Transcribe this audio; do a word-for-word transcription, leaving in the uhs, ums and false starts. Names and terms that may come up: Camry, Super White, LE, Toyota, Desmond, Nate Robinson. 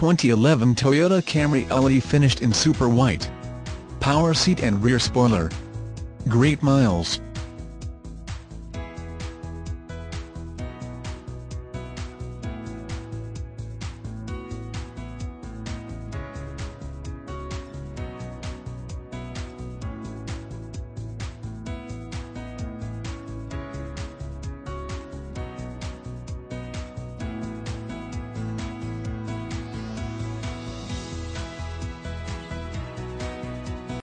twenty eleven Toyota Camry L E finished in Super White. Power seat and rear spoiler. Great miles.